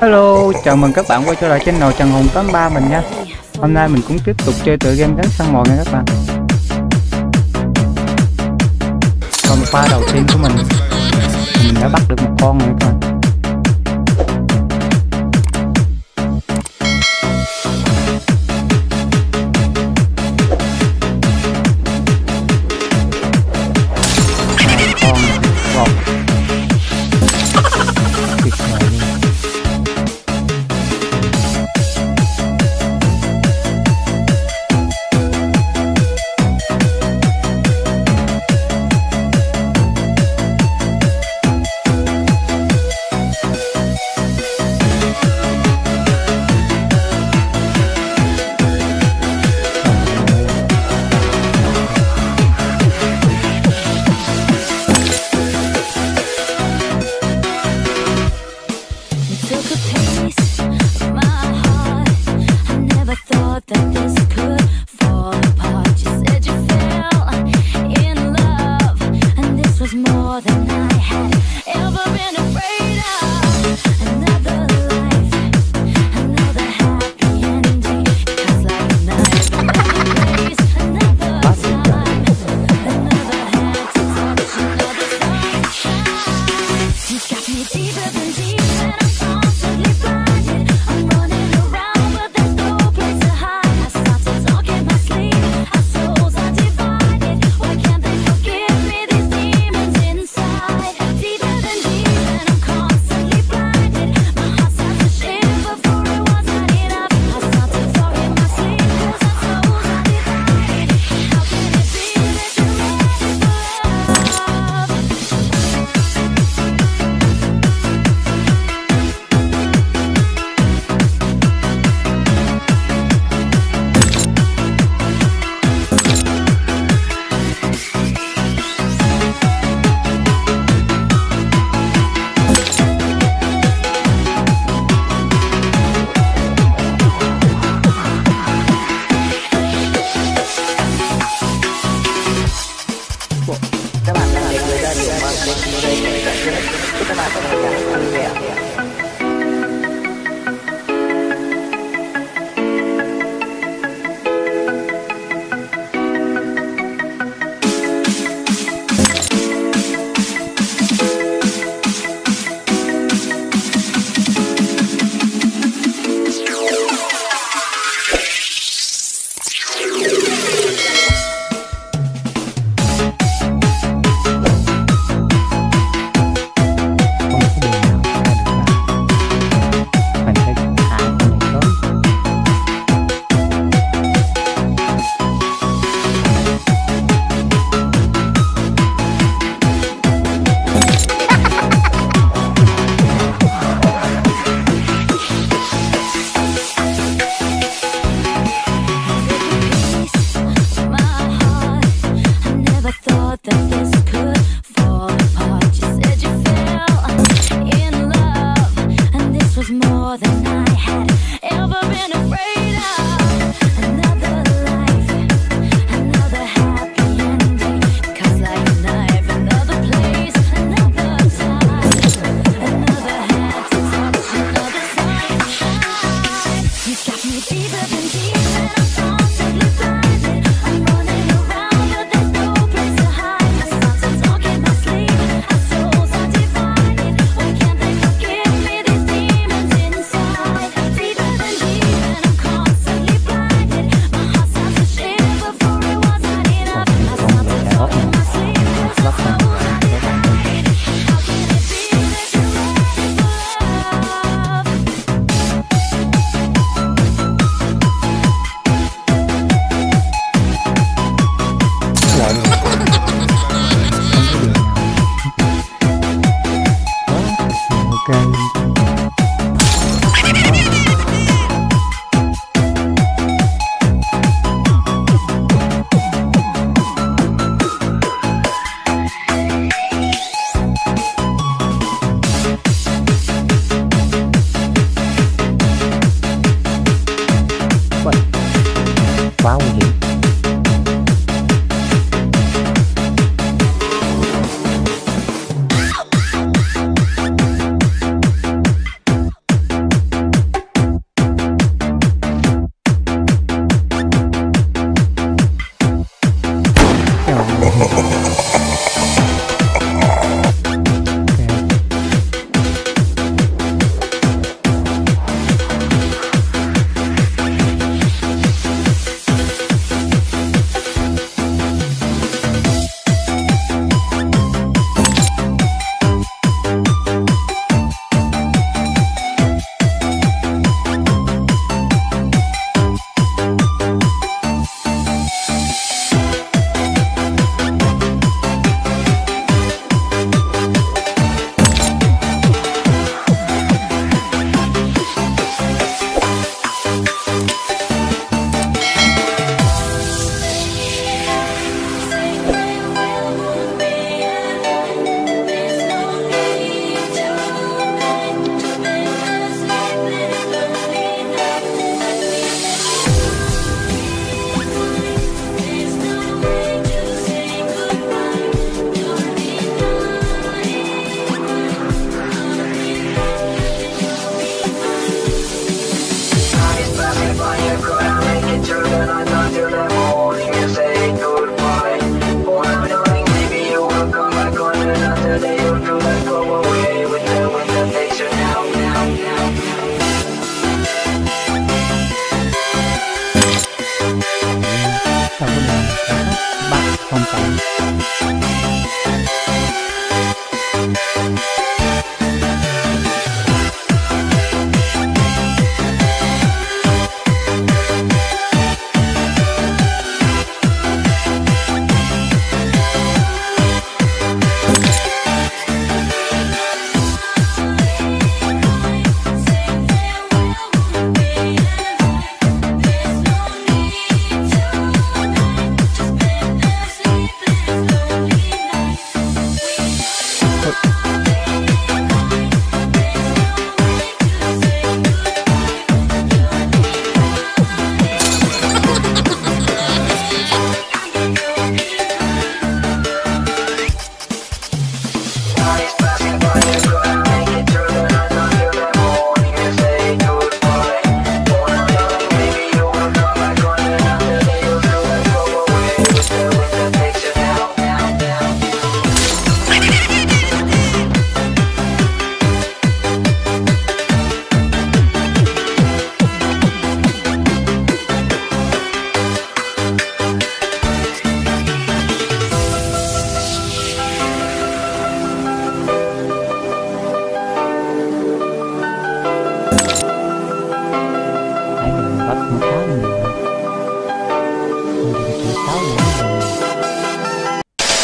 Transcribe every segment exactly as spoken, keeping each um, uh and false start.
Hello, chào mừng các bạn quay trở lại channel Trần Hùng tám ba mình nha. Hôm nay mình cũng tiếp tục chơi tựa game đánh săn mồi nha các bạn. Còn pha đầu tiên của mình, mình đã bắt được một con rồi các bạn.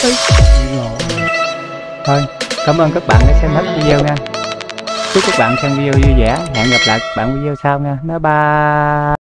đi. Thôi, cảm ơn các bạn đã xem hết video nha. Chúc các bạn xem video vui vẻ. Hẹn gặp lại các bạn video sau nha. Bye bye.